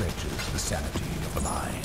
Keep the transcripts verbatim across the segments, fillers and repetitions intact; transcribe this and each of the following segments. stretches the sanity of a line.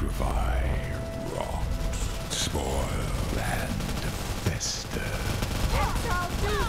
vitrify, rot, spoil, and fester. Let's all do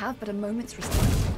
have but a moment's respite.